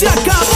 Se acaba.